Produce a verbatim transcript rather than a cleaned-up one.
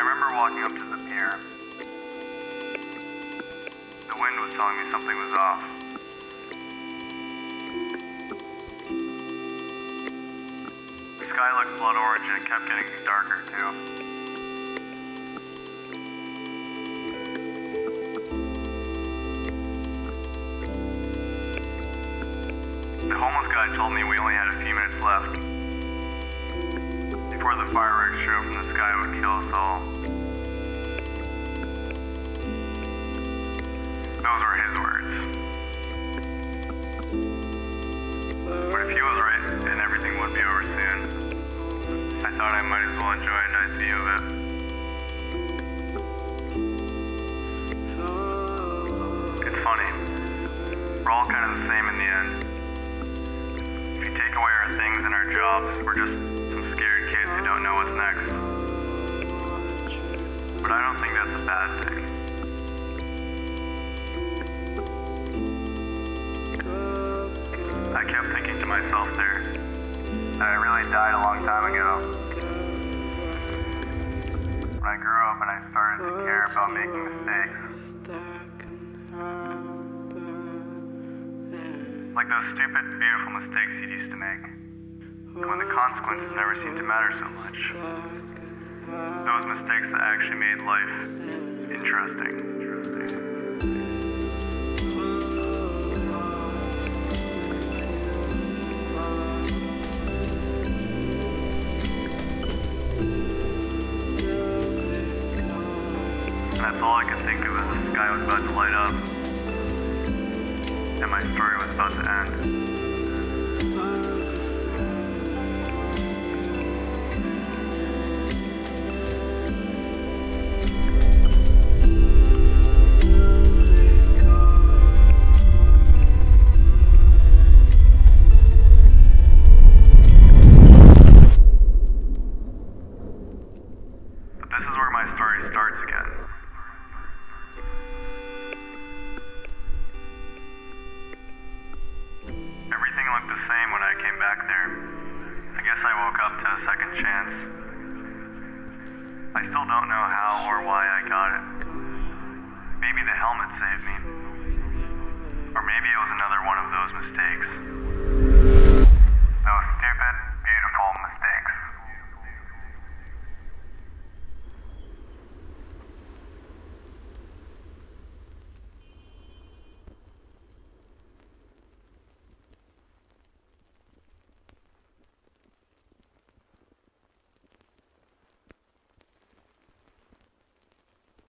I remember walking up to the pier. The wind was telling me something was off. The sky looked blood orange and it kept getting darker too. The homeless guy told me we only had a few minutes left before the fireworks show from the sky would kill us all. Those were his words. But if he was right, then everything would be over soon. I thought I might as well enjoy a nice view of it. It's funny. We're all kind of the same in the end. Take away our things and our jobs. We're just some scared kids who don't know what's next. But I don't think that's a bad thing. I kept thinking to myself there that I really died a long time ago. When I grew up and I started to care about making mistakes. Like those stupid, beautiful mistakes you'd used to make, when the consequences never seemed to matter so much. Those mistakes that actually made life interesting. And that's all I could think of as the sky was about to light up. And my story was about to end. But this is where my story starts again. I still don't know how or why I got it. Maybe the helmet saved me. Or maybe it was another one of those mistakes. That was stupid.